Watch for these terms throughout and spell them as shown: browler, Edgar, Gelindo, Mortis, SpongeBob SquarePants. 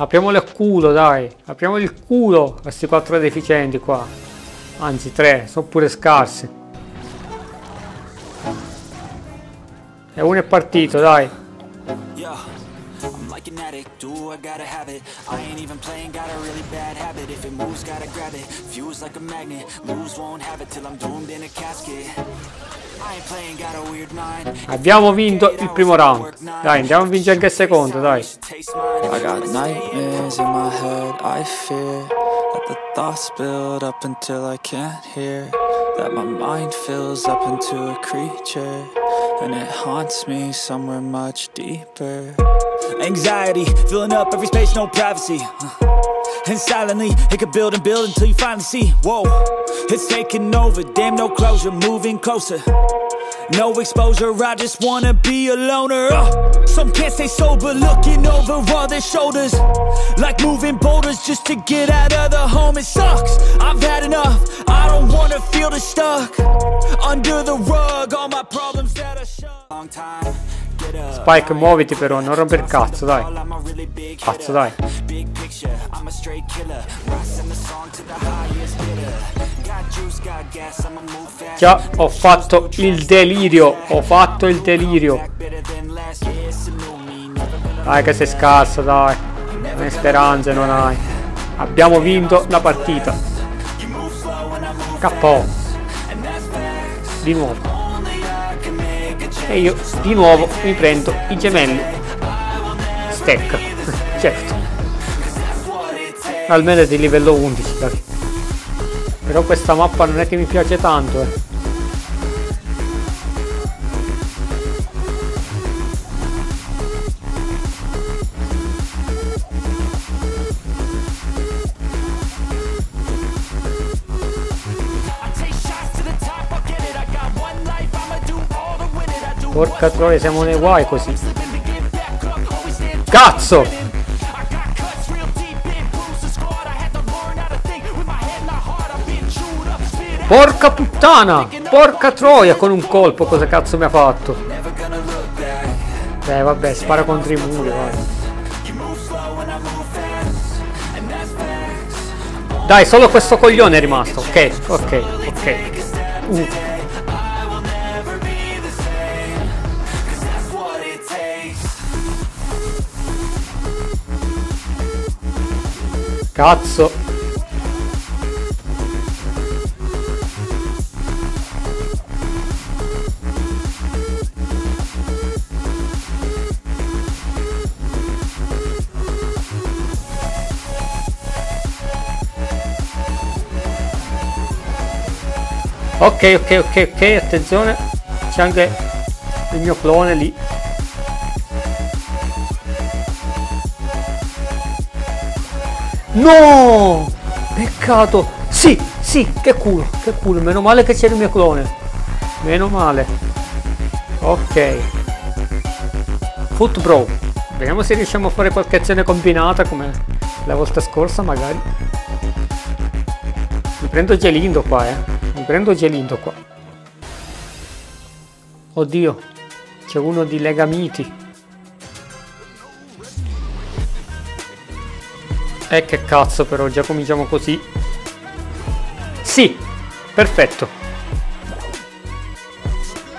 Apriamo il culo, dai. Apriamo il culo a questi 4 deficienti qua. Anzi 3, sono pure scarsi. E uno è partito, dai. Abbiamo vinto il primo round. Dai, andiamo a vincere anche il secondo, dai. And it haunts me somewhere much deeper. Anxiety, filling up every space, no privacy. And silently, it could build and build until you finally see. Whoa, it's taking over, damn no closure, moving closer. No exposure, I just wanna be a loner. Some can't stay sober, looking over all their shoulders. Like moving boulders just to get out of the home. It sucks, I've had enough, I don't wanna feel the stuck. Under the rug, all my problems that I shove. Spike, muoviti però, non romper cazzo, dai. Cazzo, dai. Già, ho fatto il delirio. Ho fatto il delirio. Dai che sei scarso, dai. Né speranze non hai. Abbiamo vinto la partita. KO. Di nuovo. E io di nuovo mi prendo i gemelli stack. Certo, almeno è di livello 11, dai. Però questa mappa non è che mi piace tanto, eh. Porca troia, siamo nei guai così. Cazzo! Porca puttana! Porca troia con un colpo, cosa cazzo mi ha fatto? Beh vabbè, spara contro i muri, guarda. Dai, solo questo coglione è rimasto, ok, ok, ok. Cazzo. Ok, attenzione. C'è anche il mio clone lì. No! Peccato! Sì, sì, che culo, che culo. Meno male che c'è il mio clone. Meno male. Ok. Foot Bro. Vediamo se riusciamo a fare qualche azione combinata come la volta scorsa magari. Mi prendo Gelindo qua, eh. Mi prendo Gelindo qua. Oddio. C'è uno di Legamiti. Che cazzo però, già cominciamo così. Sì, perfetto.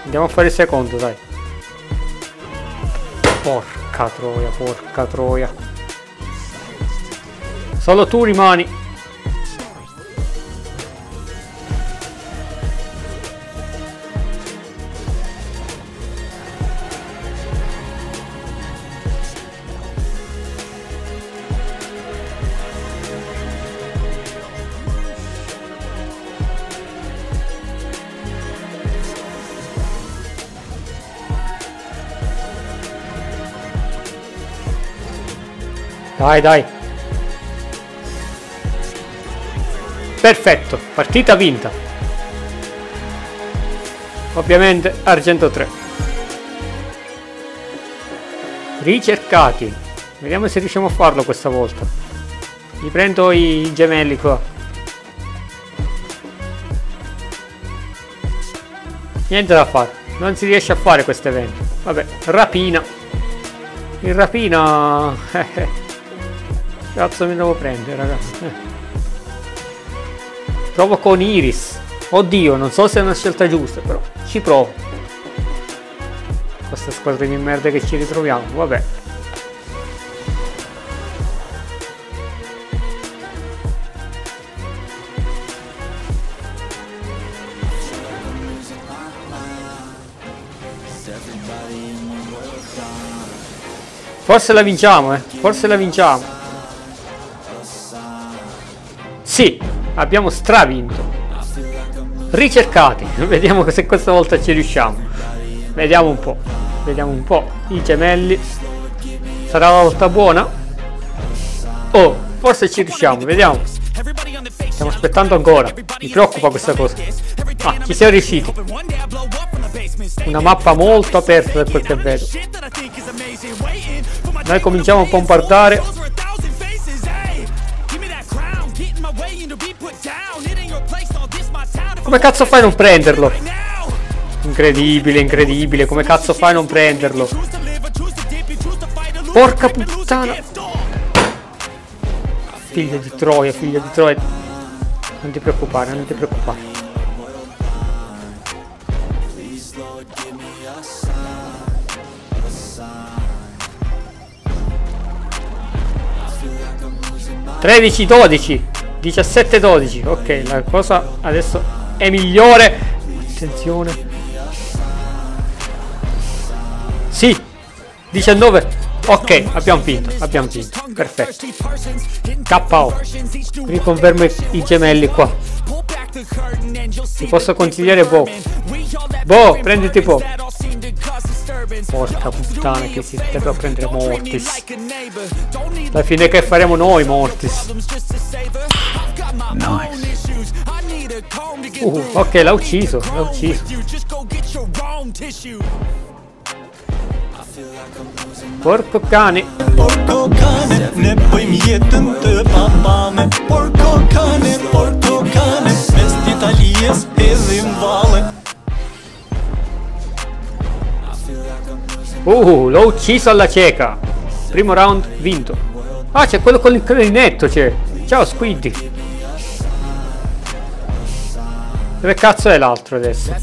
Andiamo a fare il secondo, dai. Porca troia, porca troia. Solo tu rimani. Dai, dai. Perfetto, partita vinta. Ovviamente argento 3. Ricercati. Vediamo se riusciamo a farlo questa volta. Mi prendo i gemelli qua. Niente da fare, non si riesce a fare questo evento. Vabbè, rapina. In rapina Cazzo mi devo prendere, ragazzi? Provo con Iris. Oddio, non so se è una scelta giusta, però ci provo. Questa squadra di merda che ci ritroviamo, vabbè. Forse la vinciamo, forse la vinciamo. Sì, abbiamo stravinto. Ricercati, vediamo se questa volta ci riusciamo. Vediamo un po', i gemelli. Sarà la volta buona? Oh, forse ci riusciamo, vediamo. Stiamo aspettando ancora, mi preoccupa questa cosa. Ah, ci siamo riusciti. Una mappa molto aperta, da quel che vedo. Noi cominciamo a bombardare. Come cazzo fai a non prenderlo? Incredibile, incredibile. Come cazzo fai a non prenderlo? Porca puttana. Figlia di troia, figlia di troia. Non ti preoccupare, non ti preoccupare. (13, 12, 17, 12). Ok, la cosa adesso è migliore. Attenzione. Sì, 19. Ok, abbiamo vinto, perfetto. KO. Riconfermo i gemelli qua. Ti posso consigliare Bo. Bo, prenditi Bo. Porca puttana che si deve prendere Mortis. Alla fine che faremo noi Mortis? Nice. Ok, l'ha ucciso, Porco cane. L'ho ucciso alla cieca. Primo round vinto. Ah, c'è quello con il clarinetto, c'è. Ciao Squiddy. Dove cazzo è l'altro adesso?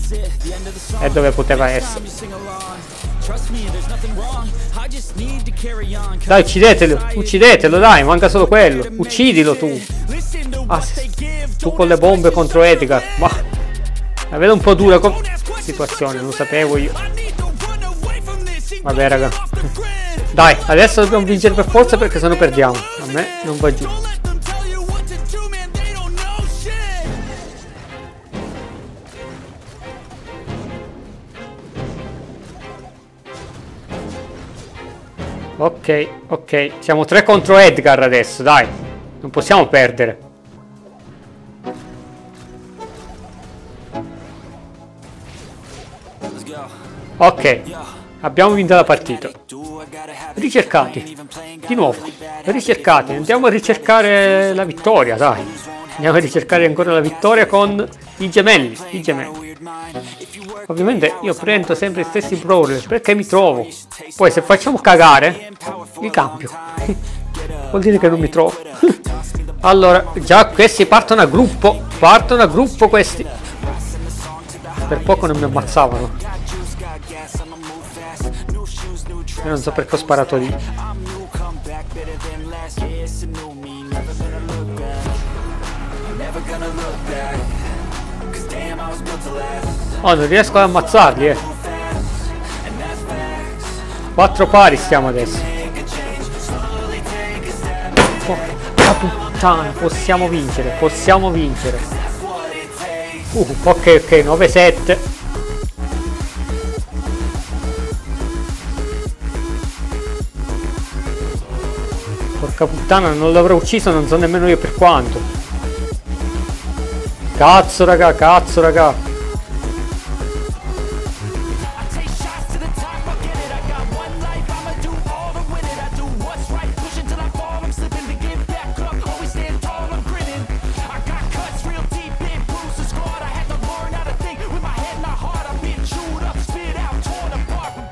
È dove poteva essere. Dai, uccidetelo, dai, manca solo quello. Uccidilo tu. Ah, tu con le bombe contro Edgar. Ma la vedo un po' dura come situazione, lo sapevo io. Vabbè raga, dai, adesso dobbiamo vincere per forza perché se no perdiamo. A me non va giù. Ok, siamo 3 contro Edgar adesso, dai. Non possiamo perdere. Ok. Abbiamo vinto la partita. Ricercati. Di nuovo. Ricercati. Andiamo a ricercare la vittoria, dai. Andiamo a ricercare ancora la vittoria con i gemelli. Ovviamente io prendo sempre gli stessi brawler perché mi trovo. Poi se facciamo cagare, li cambio. Vuol dire che non mi trovo. Allora, già questi partono a gruppo. Questi. Per poco non mi ammazzavano. Io non so perché ho sparato lì. Oh, non riesco ad ammazzarli, 4 pari stiamo adesso. Porca puttana, possiamo vincere, ok, 9-7. Porca puttana, non l'avrò ucciso, non so nemmeno io per quanto. Cazzo raga,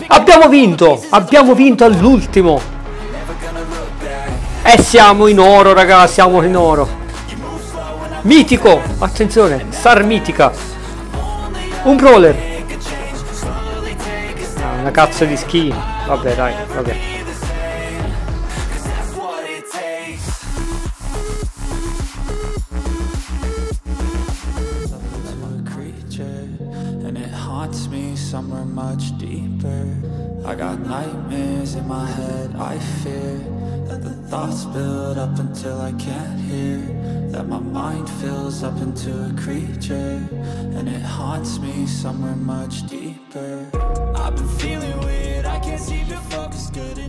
Abbiamo vinto! Abbiamo vinto all'ultimo! E siamo in oro, raga, siamo in oro. Mitico, attenzione, star mitica. Un brawler. Ah, una cazzo di skin. Vabbè, dai, vabbè. I got nightmares in my head, I fear that the thoughts build up until I can't hear, that my mind fills up into a creature, and it haunts me somewhere much deeper. I've been feeling weird, I can't seem to focus good.